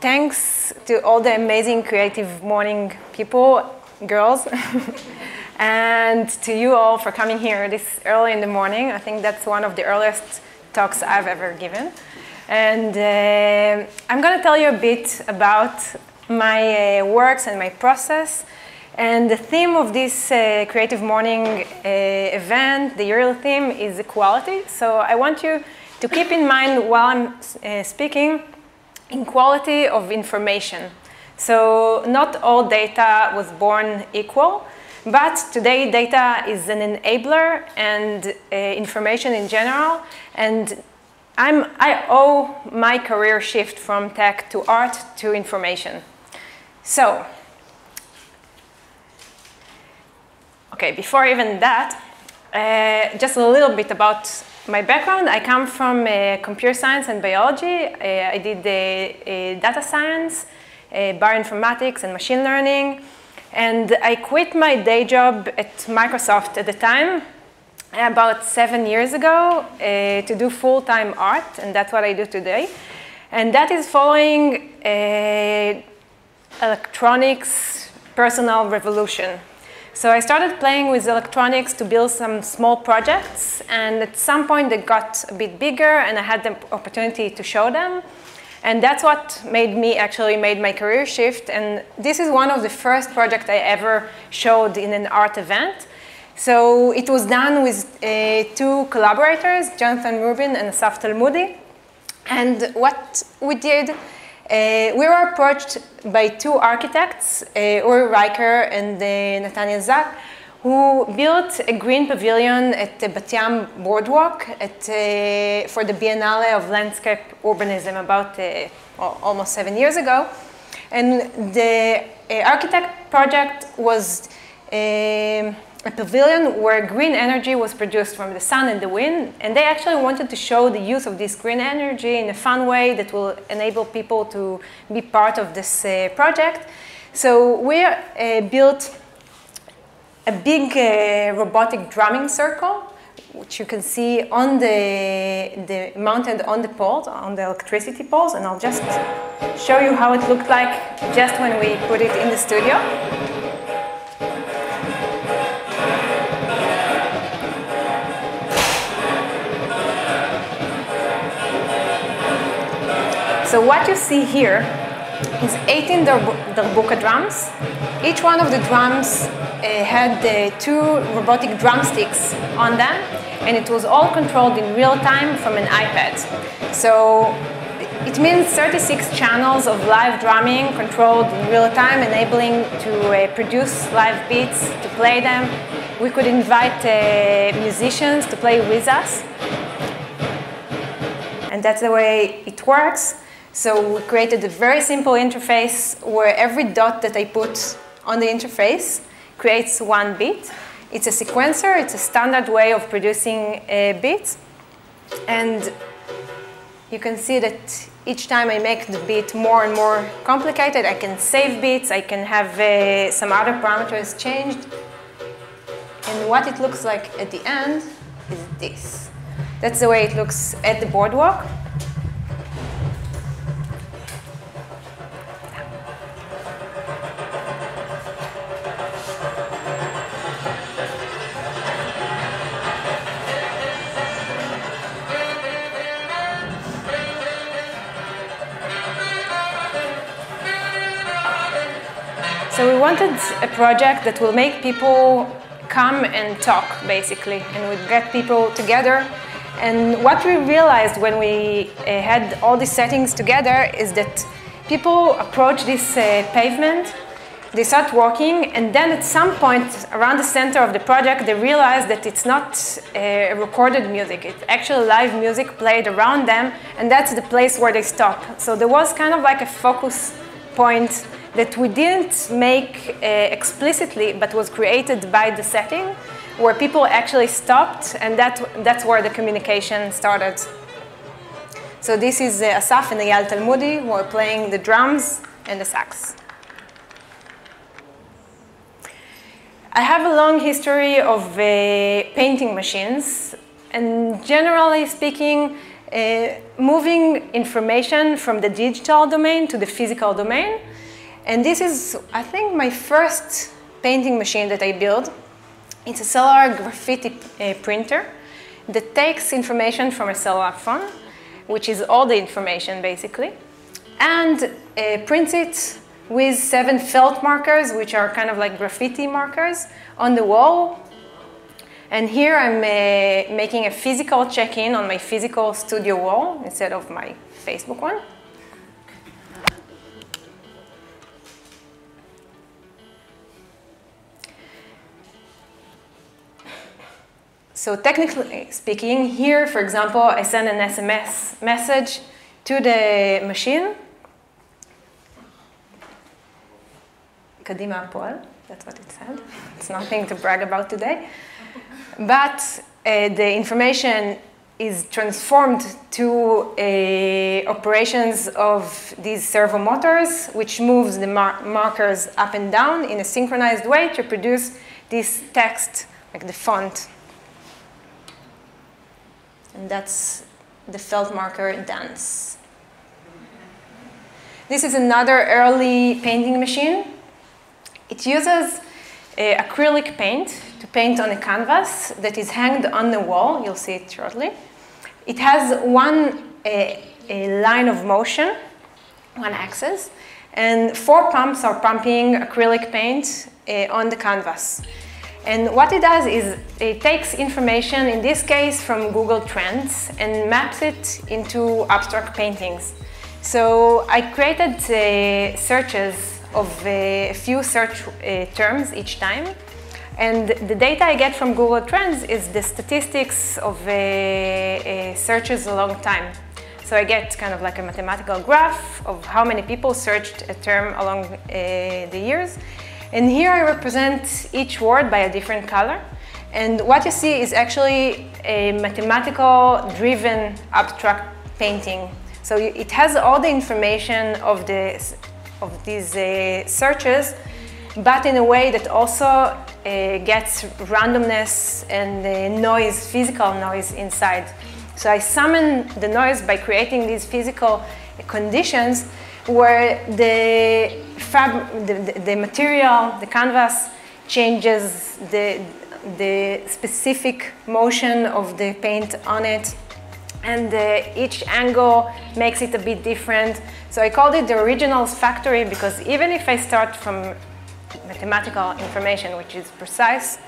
Thanks to all the amazing creative morning people, girls, and to you all for coming here this early in the morning. I think that's one of the earliest talks I've ever given. And I'm going to tell you a bit about my works and my process. And the theme of this Creative Morning event, the yearly theme, is equality. So I want you to keep in mind while I'm speaking, equality of information. So not all data was born equal, but today data is an enabler and information in general. And I owe my career shift from tech to art to information. So, okay, before even that, just a little bit about my background. I come from computer science and biology. I did data science, bioinformatics and machine learning. And I quit my day job at Microsoft at the time, about 7 years ago, to do full-time art, and that's what I do today. And that is following electronics personal revolution. So I started playing with electronics to build some small projects, and at some point they got a bit bigger and I had the opportunity to show them. And that's what made my career shift, and this is one of the first projects I ever showed in an art event. So it was done with two collaborators, Jonathan Rubin and Asaf Talmudi. And what we did, we were approached by two architects, Uri Riker and Natania Zak, who built a green pavilion at the Batyam boardwalk for the Biennale of Landscape Urbanism about almost 7 years ago. And the architect project was a pavilion where green energy was produced from the sun and the wind, and they actually wanted to show the use of this green energy in a fun way that will enable people to be part of this project. So we built a big robotic drumming circle, which you can see on the mounted on the poles, on the electricity poles, and I'll just show you how it looked like just when we put it in the studio. So what you see here is 18 Derbuka drums. Each one of the drums had two robotic drumsticks on them, and it was all controlled in real time from an iPad. So it means 36 channels of live drumming controlled in real time, enabling to produce live beats, to play them. We could invite musicians to play with us. And that's the way it works. So we created a very simple interface where every dot that I put on the interface creates one beat. It's a sequencer, it's a standard way of producing beats. And you can see that each time I make the beat more and more complicated, I can save beats, I can have some other parameters changed. And what it looks like at the end is this. That's the way it looks at the boardwalk. So we wanted a project that will make people come and talk, basically, and would get people together. And what we realized when we had all these settings together is that people approach this pavement, they start walking, and then at some point around the center of the project, they realize that it's not recorded music, it's actually live music played around them, and that's the place where they stop. So there was kind of like a focus point that we didn't make explicitly, but was created by the setting, where people actually stopped, and that's where the communication started. So this is Asaf and Eyal Talmudi, who are playing the drums and the sax. I have a long history of painting machines, and generally speaking, moving information from the digital domain to the physical domain. And this is, I think, my first painting machine that I built. It's a cellular graffiti printer that takes information from a cellular phone, which is all the information basically, and prints it with 7 felt markers, which are kind of like graffiti markers on the wall. And here I'm making a physical check-in on my physical studio wall instead of my Facebook one. So technically speaking, here, for example, I send an SMS message to the machine. Kadima pol, that's what it said. It's nothing to brag about today. But the information is transformed to operations of these servo motors, which moves the markers up and down in a synchronized way to produce this text, like the font. And that's the felt marker dance. This is another early painting machine. It uses acrylic paint to paint on a canvas that is hanged on the wall. You'll see it shortly. It has one line of motion, one axis, and 4 pumps are pumping acrylic paint on the canvas. And what it does is it takes information, in this case from Google Trends, and maps it into abstract paintings. So I created searches of a few search terms each time. And the data I get from Google Trends is the statistics of searches a long time. So I get kind of like a mathematical graph of how many people searched a term along the years. And here I represent each word by a different color. And what you see is actually a mathematical-driven abstract painting. So it has all the information of the of these searches, but in a way that also gets randomness and noise, physical noise inside. So I summon the noise by creating these physical conditions where the material, the canvas, changes the specific motion of the paint on it. And each angle makes it a bit different. So I called it the originals factory, because even if I start from mathematical information, which is precise,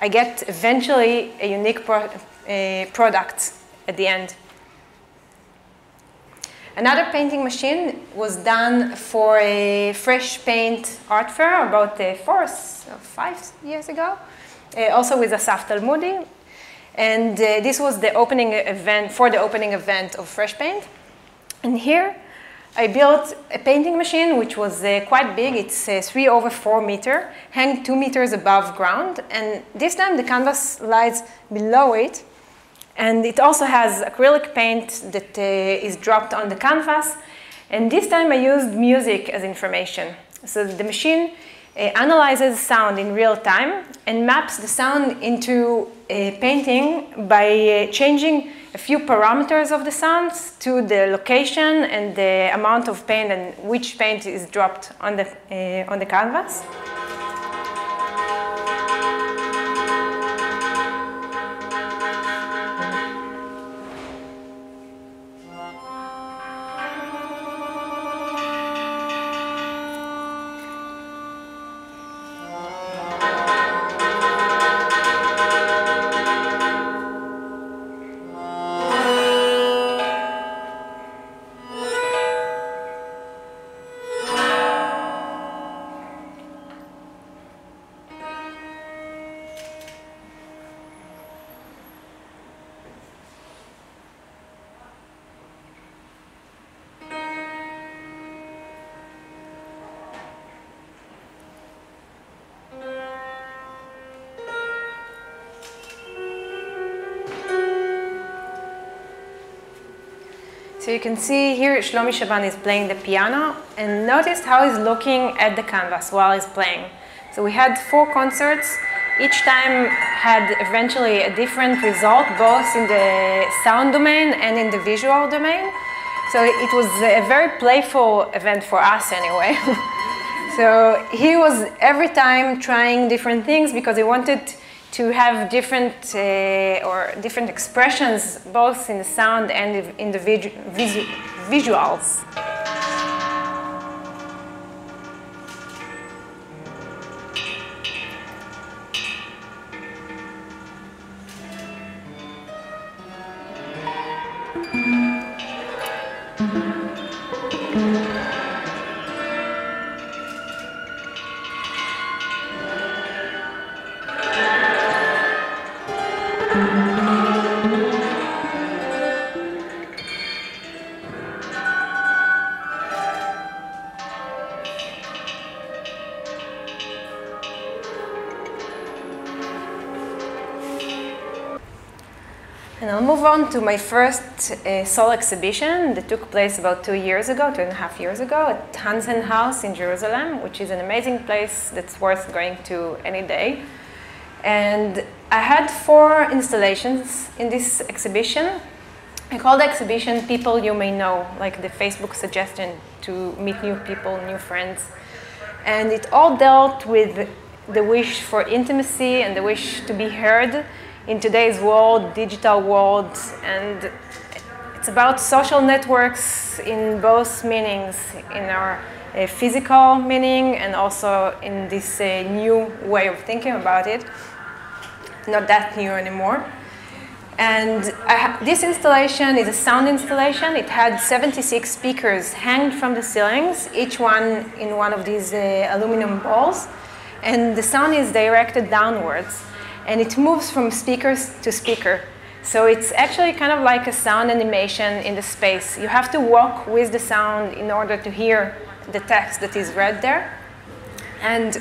I get eventually a unique product at the end. Another painting machine was done for a Fresh Paint Art Fair about 4 or 5 years ago, also with Asaf Talmudi. And this was the opening event, for the opening event of Fresh Paint. And here I built a painting machine which was quite big. It's 3 over 4 meters, hanging 2 meters above ground. And this time the canvas lies below it. And it also has acrylic paint that is dropped on the canvas. And this time I used music as information. So the machine analyzes sound in real time and maps the sound into a painting by changing a few parameters of the sounds to the location and the amount of paint and which paint is dropped on the canvas. So you can see here Shlomi Shaban is playing the piano, and notice how he's looking at the canvas while he's playing. So we had 4 concerts, each time had eventually a different result, both in the sound domain and in the visual domain. So it was a very playful event for us anyway. So he was every time trying different things because he wanted to have different different expressions, both in the sound and in the visuals. And I'll move on to my first solo exhibition that took place about 2.5 years ago, at Hansen House in Jerusalem, which is an amazing place that's worth going to any day. And I had 4 installations in this exhibition. I call the exhibition People You May Know, like the Facebook suggestion to meet new people, new friends. And it all dealt with the wish for intimacy and the wish to be heard in today's world, digital world, and it's about social networks in both meanings, in our physical meaning and also in this new way of thinking about it, not that new anymore. And this installation is a sound installation. It had 76 speakers hanged from the ceilings, each one in one of these aluminum balls, and the sound is directed downwards. And it moves from speakers to speaker. So it's actually kind of like a sound animation in the space. You have to walk with the sound in order to hear the text that is read there. And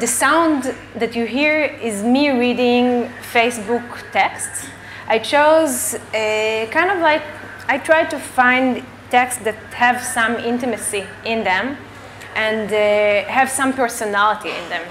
the sound that you hear is me reading Facebook texts. I chose kind of like, I tried to find texts that have some intimacy in them and have some personality in them.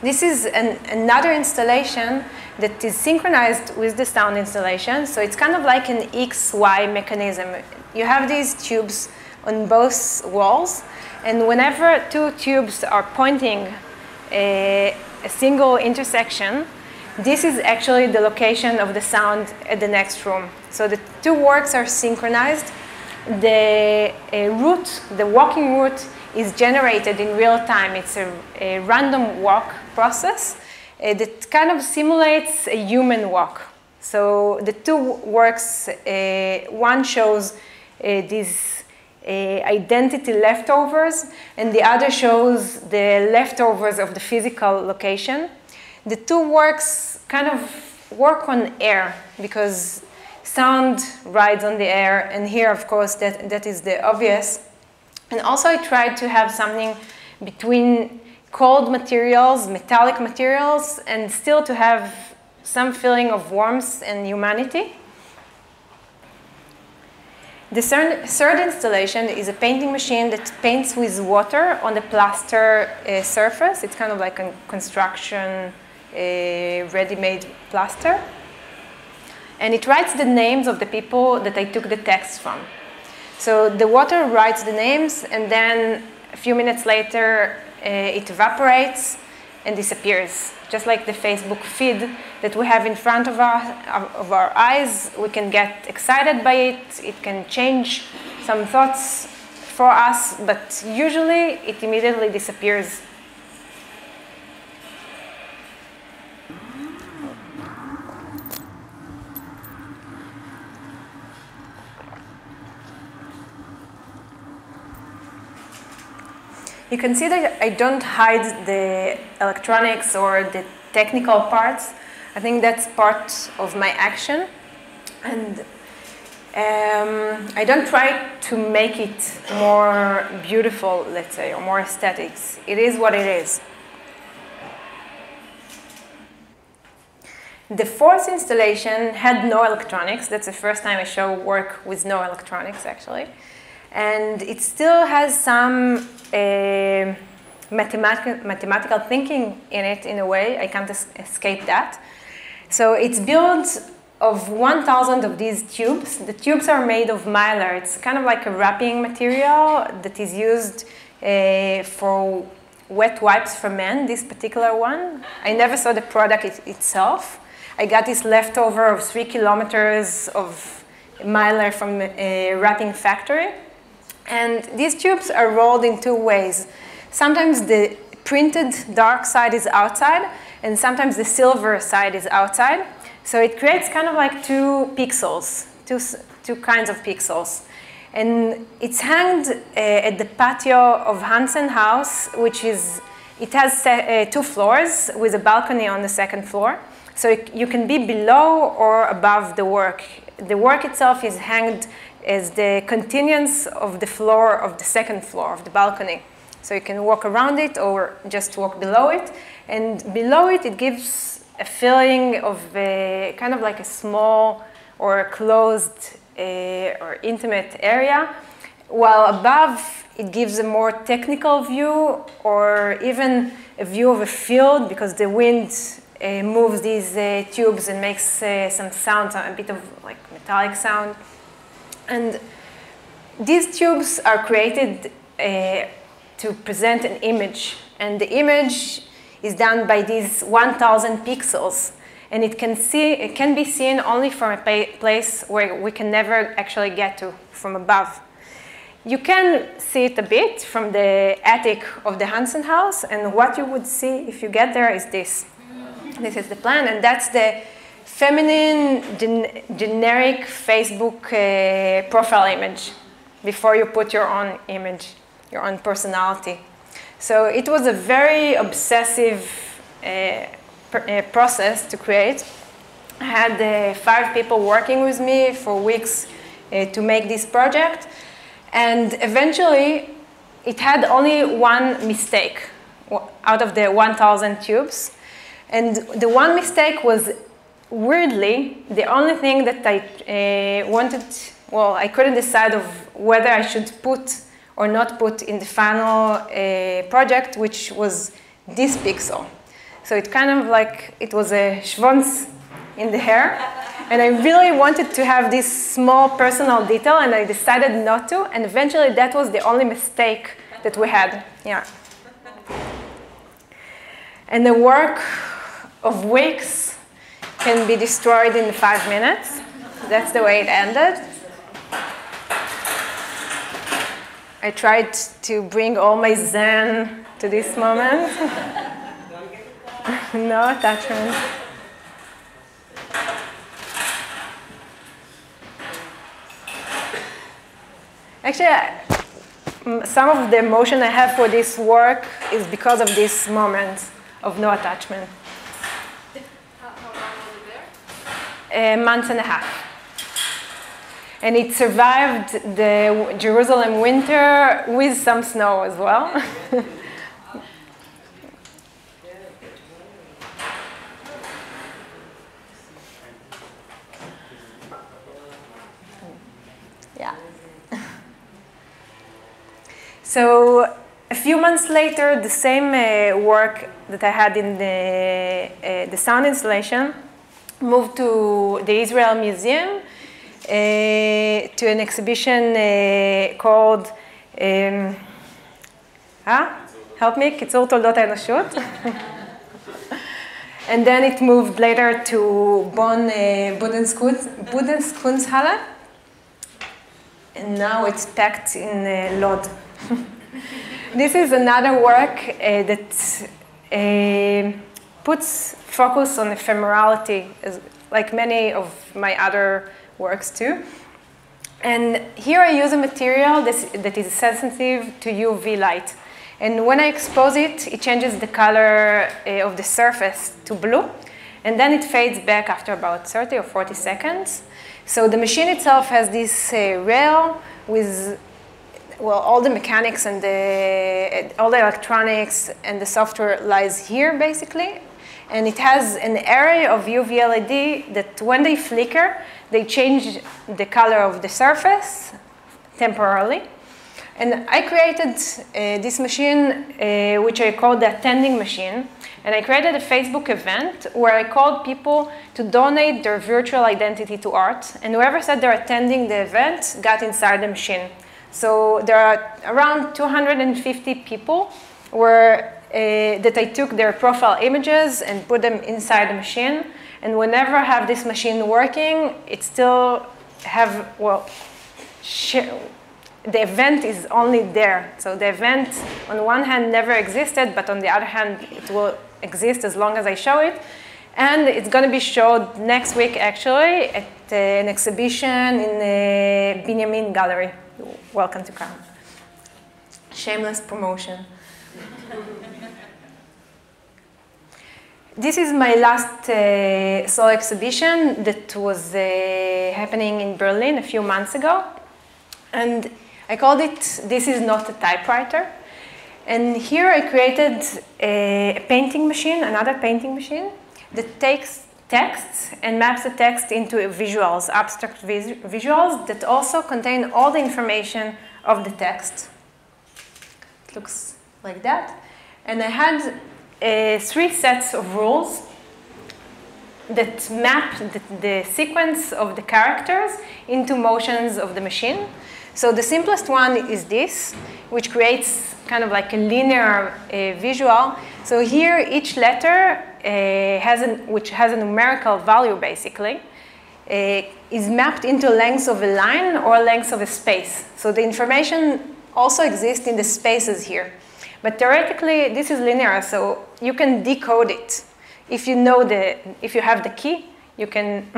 This is another installation that is synchronized with the sound installation. So it's kind of like an XY mechanism. You have these tubes on both walls. And whenever two tubes are pointing a single intersection, this is actually the location of the sound at the next room. So the two works are synchronized. The route, the walking route, is generated in real time. It's a random walk process that kind of simulates a human walk. So the two works, one shows these identity leftovers, and the other shows the leftovers of the physical location. The two works kind of work on air because sound rides on the air, and here, of course, that is the obvious. And also I tried to have something between cold materials, metallic materials, and still to have some feeling of warmth and humanity. The third installation is a painting machine that paints with water on the plaster surface. It's kind of like a construction ready-made plaster. And it writes the names of the people that I took the text from. So the water writes the names, and then a few minutes later, it evaporates and disappears. Just like the Facebook feed that we have in front of our eyes, we can get excited by it. It can change some thoughts for us, but usually it immediately disappears. You can see that I don't hide the electronics or the technical parts. I think that's part of my action. And I don't try to make it more beautiful, let's say, or more aesthetic. It is what it is. The fourth installation had no electronics. That's the first time I show work with no electronics, actually. And it still has some mathematical thinking in it, in a way. I can't escape that. So it's built of 1,000 of these tubes. The tubes are made of mylar. It's kind of like a wrapping material that is used for wet wipes for men, this particular one. I never saw the product itself. I got this leftover of 3 kilometers of mylar from a wrapping factory. And these tubes are rolled in two ways. Sometimes the printed dark side is outside, and sometimes the silver side is outside. So it creates kind of like two pixels, two kinds of pixels. And it's hanged at the patio of Hansen House, which is, it has 2 floors with a balcony on the 2nd floor. So you can be below or above the work. The work itself is hanged as the continuance of the floor of the 2nd floor of the balcony. So you can walk around it or just walk below it. And below it, it gives a feeling of a, kind of like a small or a closed or intimate area, while above it gives a more technical view or even a view of a field, because the wind moves these tubes and makes some sound, a bit of like metallic sound. And these tubes are created to present an image. And the image is done by these 1,000 pixels. And it can be seen only from a place where we can never actually get to, from above. You can see it a bit from the attic of the Hansen House. And what you would see if you get there is this. This is the plan. And that's the feminine generic Facebook profile image before you put your own image, your own personality. So it was a very obsessive process to create. I had 5 people working with me for weeks to make this project. And eventually, it had only one mistake out of the 1,000 tubes. And the one mistake was, weirdly, the only thing that I wanted, well, I couldn't decide of whether I should put or not put in the final project, which was this pixel. So it kind of like, it was a schwanz in the hair. And I really wanted to have this small personal detail, and I decided not to. And eventually, that was the only mistake that we had. Yeah. And the work of weeks can be destroyed in 5 minutes. That's the way it ended. I tried to bring all my zen to this moment. No attachment. Actually, some of the emotion I have for this work is because of this moment of no attachment. How long was it there? A month and a half. And it survived the Jerusalem winter with some snow as well. Yeah. So a few months later, the same work that I had in the sound installation moved to the Israel Museum. To an exhibition called, help me, Kitzur Toldot Ha'Enoshut. And then it moved later to Bonn Bundeskunsthalle. And now it's packed in Lod. This is another work that puts focus on ephemerality, as, like many of my other works too. And here I use a material that is sensitive to UV light. And when I expose it, it changes the color of the surface to blue. And then it fades back after about 30 or 40 seconds. So the machine itself has this rail with, well, all the mechanics and all the electronics and the software lies here, basically. And it has an array of UV LED that when they flicker, they change the color of the surface temporarily. And I created this machine, which I called the attending machine. And I created a Facebook event where I called people to donate their virtual identity to art. And whoever said they're attending the event got inside the machine. So there are around 250 people where, that I took their profile images and put them inside the machine. And whenever I have this machine working, it still have, well, the event is only there. So the event, on one hand, never existed, but on the other hand, it will exist as long as I show it. And it's going to be showed next week, actually, at an exhibition in the Benjamin Gallery. Welcome to come. Shameless promotion. This is my last solo exhibition that was happening in Berlin a few months ago. And I called it, "This is not a typewriter." And here I created a painting machine, another painting machine, that takes text and maps the text into visuals, abstract visuals that also contain all the information of the text. It looks like that. And I had three sets of rules that map the sequence of the characters into motions of the machine. So the simplest one is this, which creates kind of like a linear visual. So here each letter, which has a numerical value basically, is mapped into lengths of a line or lengths of a space. So the information also exists in the spaces here. But theoretically, this is linear, so you can decode it. If you have the key, you can,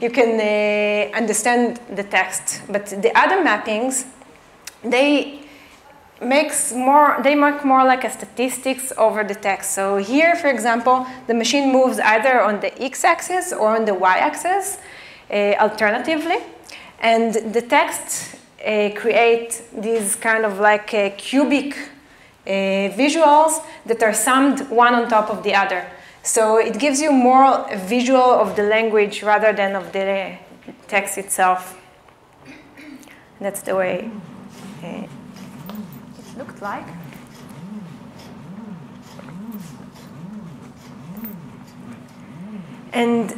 you can understand the text. But the other mappings, they mark more like a statistics over the text. So here, for example, the machine moves either on the x-axis or on the y-axis, alternatively, and the text create these kind of like cubic visuals that are summed one on top of the other. So it gives you more a visual of the language rather than of the text itself. That's the way it looked like. And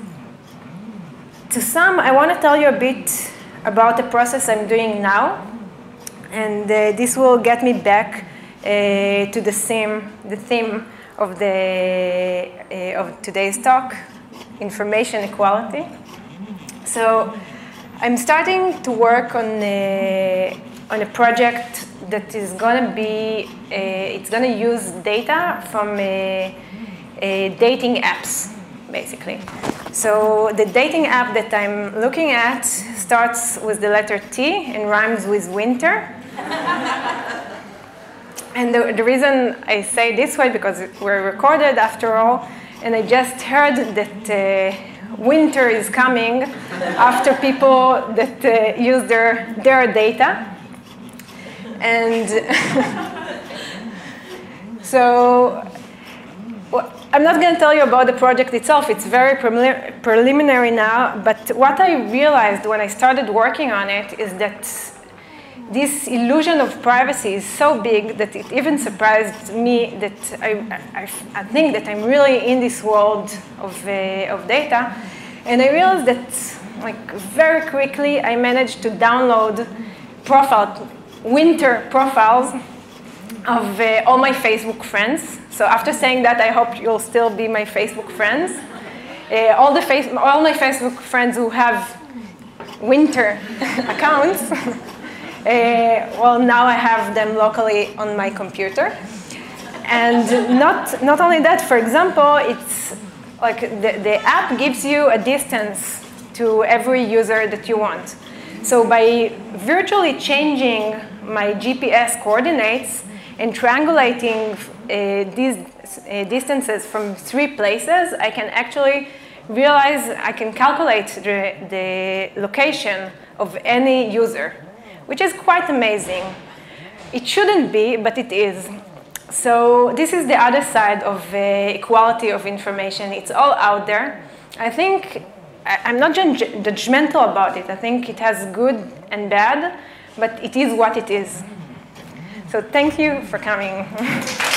to sum, I want to tell you a bit about the process I'm doing now. And this will get me back to the theme of of today's talk, information equality. So I'm starting to work on a project that is going to be, it's going to use data from dating apps, basically. So the dating app that I'm looking at starts with the letter T and rhymes with winter. And the reason I say this way, because we're recorded after all, and I just heard that winter is coming after people that use their data. And so I'm not going to tell you about the project itself. It's very preliminary now. But what I realized when I started working on it is that this illusion of privacy is so big that it even surprised me that I think that I'm really in this world of data. And I realized that, like, very quickly I managed to download winter profiles of all my Facebook friends. So after saying that, I hope you'll still be my Facebook friends. All my Facebook friends who have winter accounts. Well, now I have them locally on my computer. And not only that, for example, it's like the app gives you a distance to every user that you want. So by virtually changing my GPS coordinates and triangulating these distances from three places, I can actually calculate the location of any user, which is quite amazing. It shouldn't be, but it is. So this is the other side of equality of information. It's all out there. I think I'm not judgmental about it. I think it has good and bad, but it is what it is. So thank you for coming.